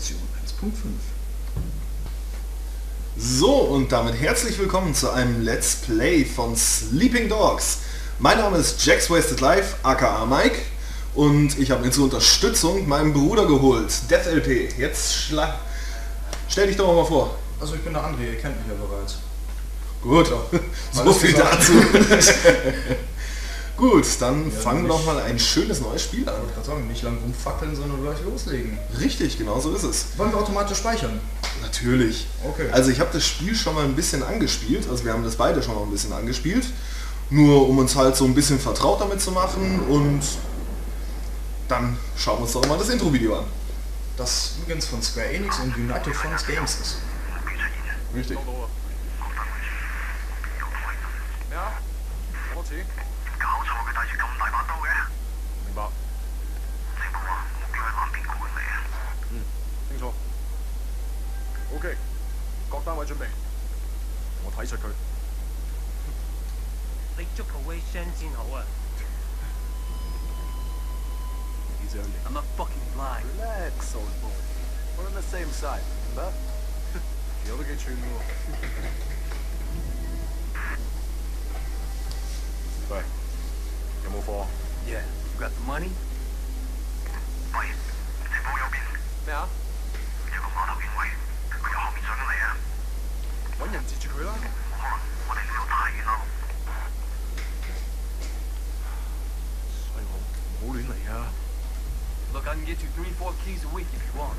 Version 1.5. So, und damit herzlich willkommen zu einem Let's Play von Sleeping Dogs. Mein Name ist JacksWastedLife, aka Mike, und ich habe mir zur Unterstützung meinen Bruder geholt, DeathLP. Jetzt stell dich doch mal vor. Also ich bin der André, ihr kennt mich ja bereits. Gut, so viel dazu. Gut, dann fangen wir doch mal ein schönes neues Spiel an. Ich wollte gerade sagen, nicht lang rumfackeln, sondern gleich loslegen. Richtig, genau so ist es. Wollen wir automatisch speichern? Natürlich. Okay. Also ich habe das Spiel schon mal ein bisschen angespielt, also wir haben das beide schon mal ein bisschen angespielt, nur um uns halt so ein bisschen vertraut damit zu machen, und dann schauen wir uns doch mal das Intro-Video an. Das übrigens von Square Enix und United Front Games ist. Richtig. Ja, okay. I'm not fucking blind. Relax, old boy. We're on the same side, remember? The other gets you in the wall. Right. Can move on. Yeah. You got the money? Wait. They pull your bin. Yeah. You got money in way. They are coming down here. Find him, catch him. We're in the high road. So don't come here. Look, I can get you 3-4 keys a week if you want.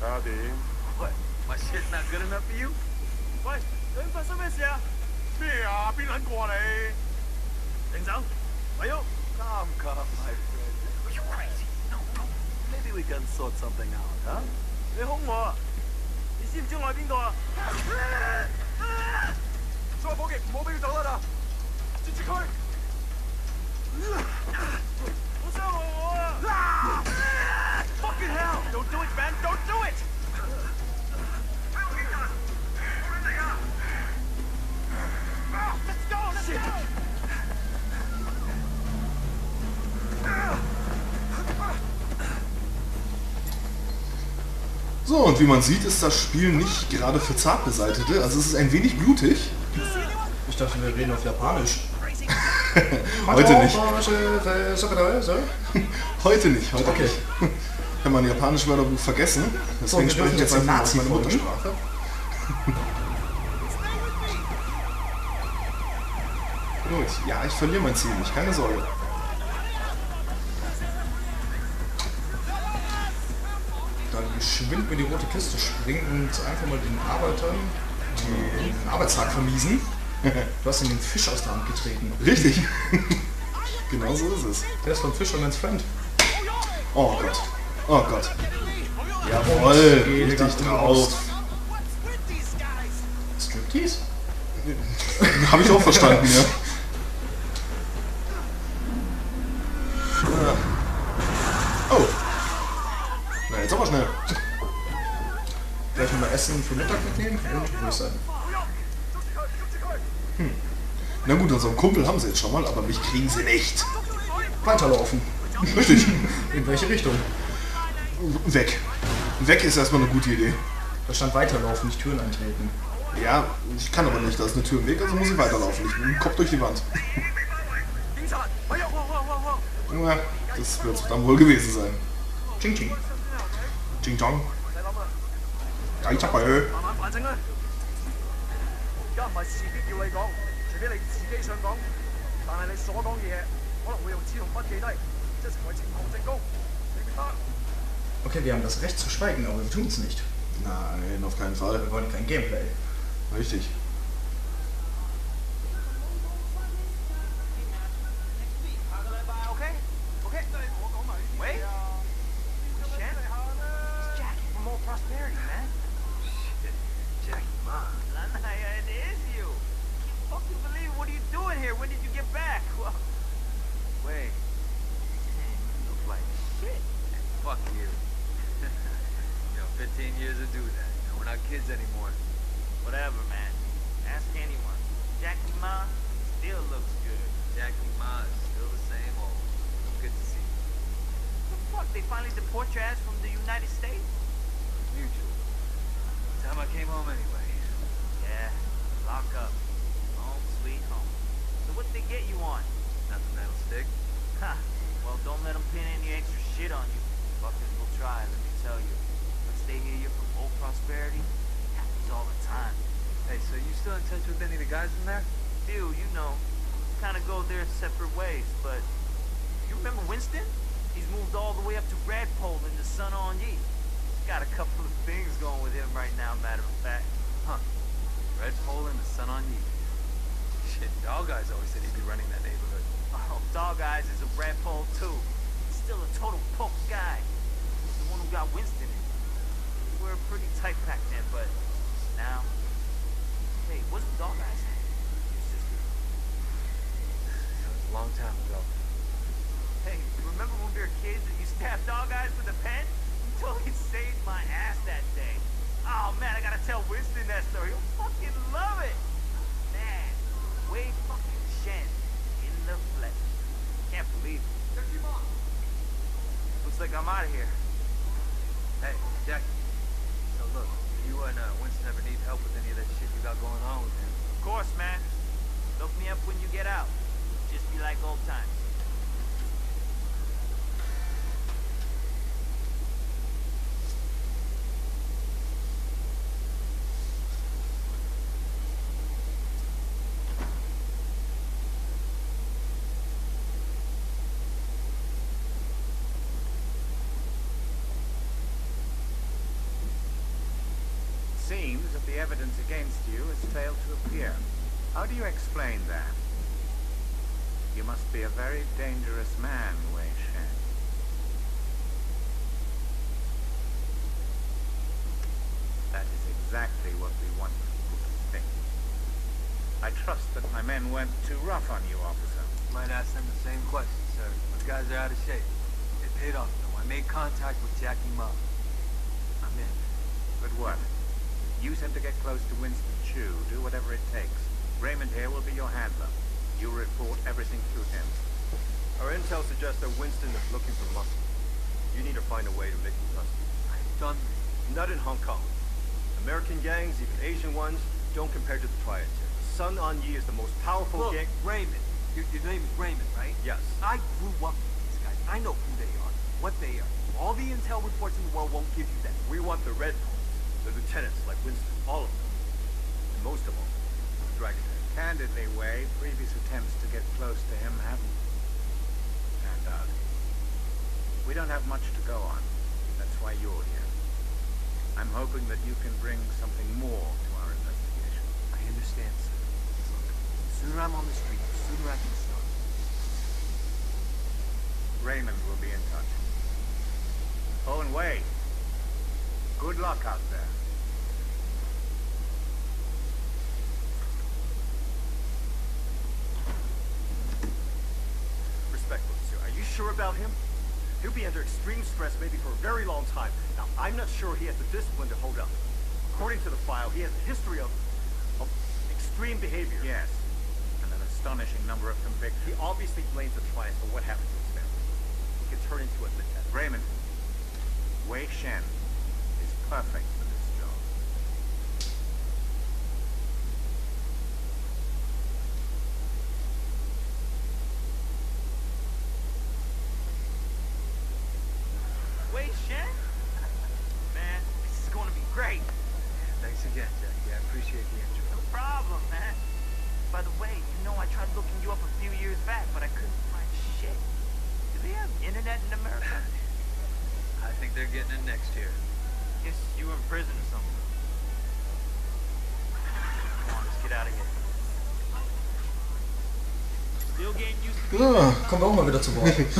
How do you? What? My shit's not good enough for you? Wait, what's up with you? What? Who's going to go? Dingzhou? Wait up. Calm, calm, my friend. Are you crazy? No, no. Maybe we can sort something out, huh? You're hungry. You know where I'm going? So, I'm going to go. I'm going to go. What's up, man? Fucking hell! Don't do it, man! Don't do it! Let's go! Let's go! So, und wie man sieht, ist das Spiel nicht gerade für Zartbeseitete. Also es ist ein wenig blutig. Ich dachte, wir reden auf Japanisch. Heute nicht. Heute nicht, heute okay. Nicht. Ich habe mein japanisches Wörterbuch vergessen. Deswegen spreche ich jetzt einfach aus meiner Muttersprache. Gut, ja, ich verliere mein Ziel nicht, keine Sorge. Dann geschwind mir die rote Kiste springen und einfach mal den Arbeitern den Arbeitstag vermiesen. Du hast ihm den Fisch aus der Hand getreten. Richtig. Genau so ist es. Der ist von Fisherman's Friend. Oh Gott. Oh Gott. Jawohl. Richtig drauf. Striptease? Habe ich auch verstanden, ja. Oh. Na, jetzt aber schnell. Vielleicht nochmal Essen für Mittag mitnehmen und ruhig sein. Na gut, unseren Kumpel haben sie jetzt schon mal, aber mich kriegen sie nicht. Weiterlaufen. Richtig. In welche Richtung? Weg. Weg ist erstmal eine gute Idee. Da stand weiterlaufen, nicht Türen eintreten. Ja, ich kann aber nicht, da ist eine Tür im Weg, also muss ich weiterlaufen. Ich bin den Kopf durch die Wand. Ja, das wird dann wohl gewesen sein. Ching ching. Ching chong. Ja, ich hab Öl. Okay, wir haben das Recht zu schweigen, aber wir tun es nicht. Nein, auf keinen Fall. Wir wollen kein Gameplay. Richtig. They finally deport your ass from the United States? came home anyway. Yeah, lock up. Home sweet home. So what did they get you on? Nothing that'll stick. Ha! Well, don't let them pin any extra shit on you. Fuckers will try, let me tell you. Once they hear you're from old prosperity, it happens all the time. Hey, so you still in touch with any of the guys from there? Dude, you know, kind of go their separate ways, but... You remember Winston? He's moved all the way up to Radpole in the Sun On Yee. He's got a couple of things going with him right now, matter of fact. Huh. Radpole in the Sun On Yee. Shit, Dog Eyes always said he'd be running that neighborhood. Oh, Dog Eyes is a Radpole too. He's still a total poke guy. He's the one who got Winston in. We were pretty tight back then, but now... Hey, wasn't Dog Eyes your sister? That was a long time ago. Hey, remember when we were kids and you stabbed Dog Eyes with a pen? You totally saved my ass that day. Oh man, I gotta tell Winston that story. He'll fucking love it. Man, Wei fucking Shen in the flesh. Can't believe it. Jackie Ma. Looks like I'm out of here. Hey, Jackie. So look, you and Winston ever need help with any of that shit you got going on with him? Of course, man. Look me up when you get out. Just be like old times. Seems that the evidence against you has failed to appear. How do you explain that? You must be a very dangerous man, Wei Shen. That is exactly what we want people to think. I trust that my men weren't too rough on you, officer. Might ask them the same question, sir. Those guys are out of shape. It paid off, though. I made contact with Jackie Ma. I'm in. Good work. Use him to get close to Winston Chu. Do whatever it takes. Raymond here will be your handler. You report everything to him. Our intel suggests that Winston is looking for Muscle. You need to find a way to make him rusty. I've done this. Not in Hong Kong. American gangs, even Asian ones, don't compare to the Triad. Sun On Yee is the most powerful gang... Look, Raymond. Your name is Raymond, right? Yes. I grew up with these guys. I know who they are, what they are. All the intel reports in the world won't give you that. We want the red... The lieutenants, like Winston, all of them, and most of all, the dragon. Candidly, Wei, previous attempts to get close to him haven't panned out. We don't have much to go on. That's why you're here. I'm hoping that you can bring something more to our investigation. I understand, sir. Look, the sooner I'm on the street, the sooner I can start. Raymond will be in touch. Oh, and Wei. Good luck out there. Respectfully, sir, are you sure about him? He'll be under extreme stress maybe for a very long time. Now, I'm not sure he has the discipline to hold up. According to the file, he has a history of extreme behavior. Yes, and an astonishing number of convictions. He obviously blames the trial for what happened to his family. He can turn into a lieutenant. Raymond, Wei Shen. Perfect for this job. Wei Shen? Man, this is going to be great. Thanks again, Jackie. I appreciate the intro. No problem, man. By the way, you know I tried looking you up a few years back, but I couldn't find shit. Do they have internet in America? I think they're getting it next year. You were in prison or something. Come on, let's get out of here. Ja, kommen wir auch mal wieder zu Wort. Jetzt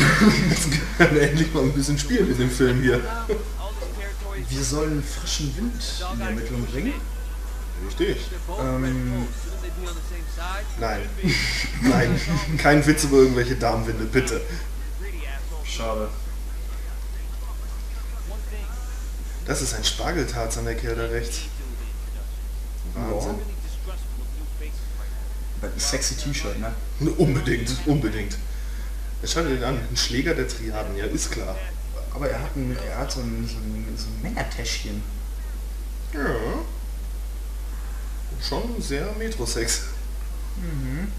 können wir endlich mal ein bisschen spielen mit dem Film hier. Wir sollen frischen Wind in die Ermittlung bringen. Richtig. Nein. Nein. Kein Witz über irgendwelche Darmwinde, bitte. Schade. Das ist ein Spargeltarz an der Kerl da rechts. Wahnsinn. Wow. Ein sexy T-Shirt, ne? Unbedingt, unbedingt. Schau dir den an, ein Schläger der Triaden, ja, ist klar. Aber er hat so ein Männertäschchen. Ja. schon sehr Metrosex. Mhm.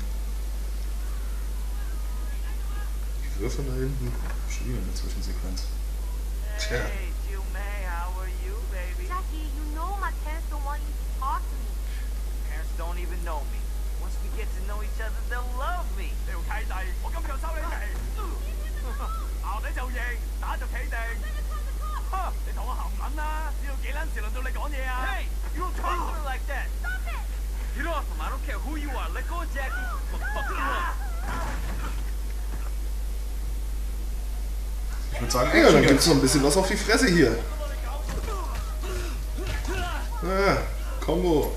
Die Würfel da hinten. Schon wieder eine Zwischensequenz. Tja. Hey, you don't talk to me like that. Stop it. Get off him. I don't care who you are. Let go of Jackie. Ich würde sagen, ja, dann gibt es noch ein bisschen was auf die Fresse hier. Ja, Combo.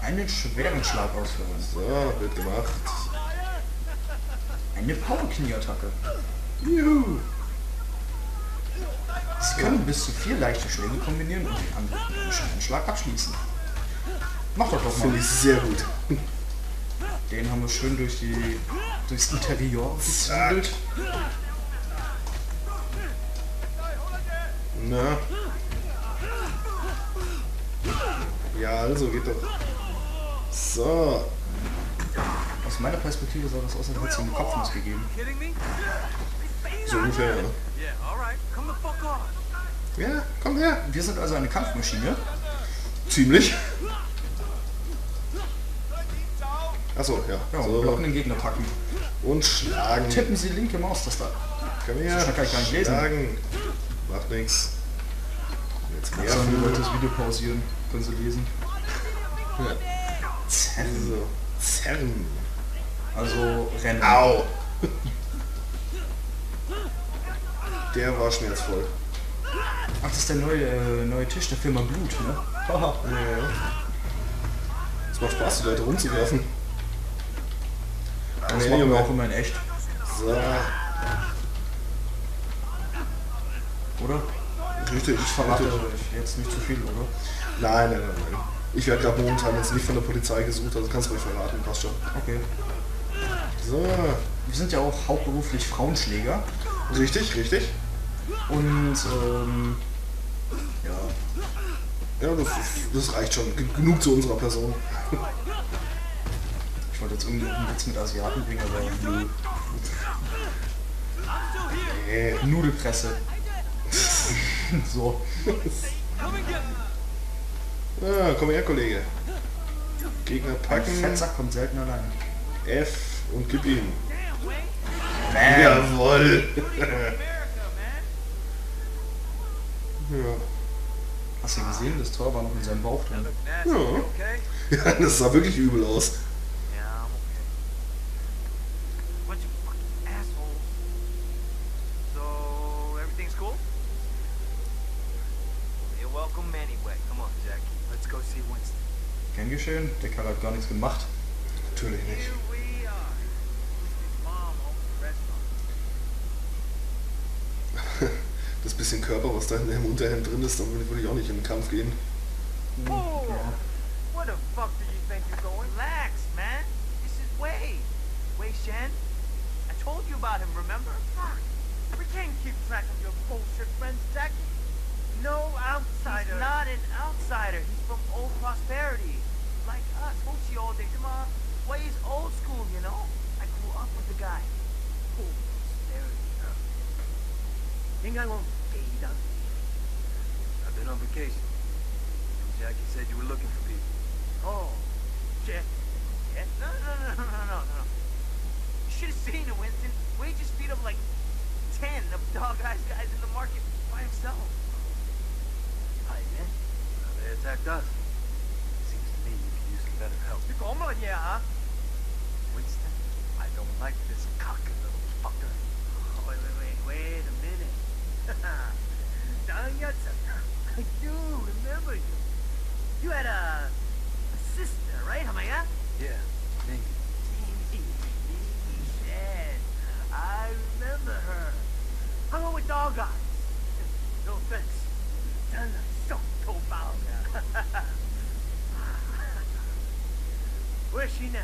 Einen schweren Schlag ausführen. So, wird gemacht. Eine Power-Knie-Attacke. Juhu. Sie können bis zu 4 leichte Schläge kombinieren und den anderen Schlag abschließen. Mach doch mal. Finde ich sehr gut. Den haben wir schön durch durchs Interieur gezündelt. Na. Ja, also geht doch. So. Aus meiner Perspektive sah das aus, als hätte es so einen Kopfnuss gegeben. So ungefähr, ja. Ja, komm her. Wir sind also eine Kampfmaschine. Ziemlich. Achso, ja. Ja, so. Blocken den Gegner packen. Und schlagen. Tippen Sie linke Maustaste. Komm her. Das kann ich gar nicht lesen. Schlagen. Macht nix. Jetzt kann ich das Video pausieren. Können Sie lesen. Ja. Zerren. Zerren. Also rennen. Au. Der war schmerzvoll. Ach, das ist der neue Tisch der Firma Blut, ne? Haha. Ja. Es macht Spaß, die Leute rumzuwerfen. Das machen wir auch immer in echt. So. Oder? Richtig. Ich verrate jetzt nicht zu viel, oder? Nein, nein, nein, nein. Ich werde gerade momentan jetzt nicht von der Polizei gesucht, also kannst du mich verraten, passt schon. Okay. So. Wir sind ja auch hauptberuflich Frauenschläger. Richtig, richtig. Und ja. Ja, das reicht schon. Genug zu unserer Person. Ich wollte jetzt irgendwie einen Witz mit Asiaten bringen, aber nö. Nudelpresse. So. Ja, komm her, Kollege. Gegner packen. Ein Fettsack kommt selten alleine. F und gib ihm. Bam. Jawohl! Ja. Hast du gesehen, das Tor war noch in seinem Bauch drin? Ja. Ja, das sah wirklich übel aus. Gern geschehen, der Kerl hat gar nichts gemacht. Natürlich nicht. Das bisschen Körper, was da in dem Unterhemd drin ist, dann würde ich auch nicht in den Kampf gehen. Hm. Ja. What the fuck do you think you're going? Relax, man. This is Wei Shen. I told you about him, remember? We can't keep track of your bullshit friends, Jackie. No outsider. He's not an outsider. He's from old prosperity. Like us, Hochi all day. Come on. Wei's old school, you know? I grew up with the guy. Cool. I've been on vacation. Jackie said you were looking for people. Oh, Jackie. No. You should have seen it, Winston. We just beat up like 10 of dog-eyed guys in the market by himself. Hi, man. They attacked us. Seems to me you could use some better help. You're going on, yeah, huh? Winston, I don't like this cocky little fucker. Oh, wait a minute. I do remember you. You had a sister, right, Hamaya? Yeah, thank you. Yes, I remember her. Hung out with dog eyes. No offense. Done so profound. Where's she now?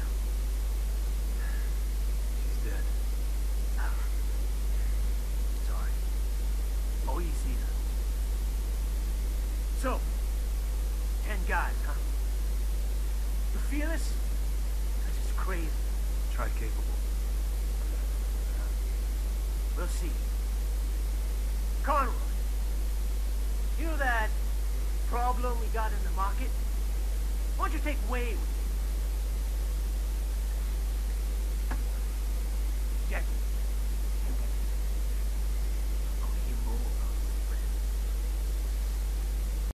She's dead. Oh, you see that. So, 10 guys, huh? fearless? Because it's crazy. Try capable. We'll see. Conroy, you know that problem we got in the market? Why don't you take Wei with you?